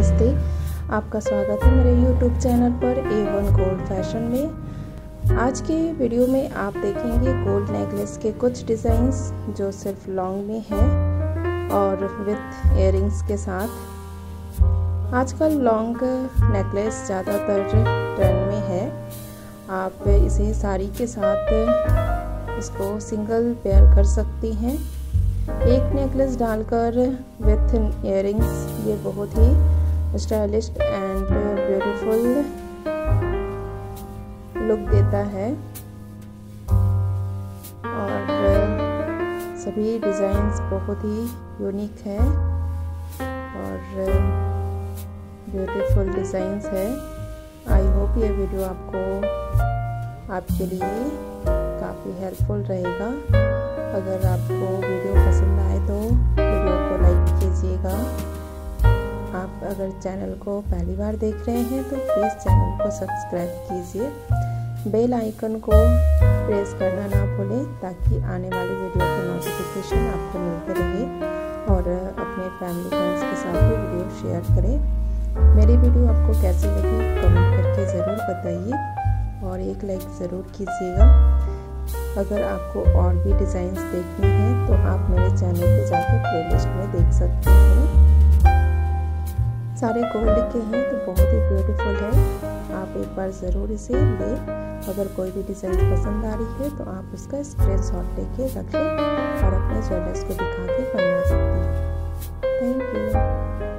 नमस्ते, आपका स्वागत है मेरे YouTube चैनल पर A1 गोल्ड फैशन में। आज के वीडियो में आप देखेंगे गोल्ड नेकलेस के कुछ डिज़ाइंस जो सिर्फ लॉन्ग में है और विथ इयररिंग्स के साथ। आजकल लॉन्ग नेकलेस ज़्यादातर ट्रेंड में है। आप इसे साड़ी के साथ इसको सिंगल पेयर कर सकती हैं। एक नेकलेस डालकर विथ इयररिंग्स ये बहुत ही स्टाइलिश एंड ब्यूटीफुल लुक देता है। और सभी डिज़ाइंस बहुत ही यूनिक है और ब्यूटीफुल डिज़ाइंस है। आई होप ये वीडियो आपके लिए काफ़ी हेल्पफुल रहेगा। अगर आपको वीडियो पसंद आए तो वीडियो को लाइक कीजिएगा। आप अगर चैनल को पहली बार देख रहे हैं तो प्लीज़ चैनल को सब्सक्राइब कीजिए। बेल आइकन को प्रेस करना ना भूलें ताकि आने वाली वीडियो की नोटिफिकेशन आपको मिलते रहे। और अपने फैमिली फ्रेंड्स के साथ भी वीडियो शेयर करें। मेरी वीडियो आपको कैसी लगी कमेंट करके ज़रूर बताइए और एक लाइक ज़रूर कीजिएगा। अगर आपको और भी डिज़ाइंस देखनी है तो आप मेरे चैनल पे जाकर प्लेलिस्ट में देख सकते हैं। सारे गोल्ड के हैं तो बहुत ही ब्यूटीफुल है। आप एक बार ज़रूर इसे लें। अगर कोई भी डिज़ाइन पसंद आ रही है तो आप उसका स्क्रीनशॉट लेके रखें और अपने ज्वेलर्स को दिखा के बनवा सकते हैं। Thank you.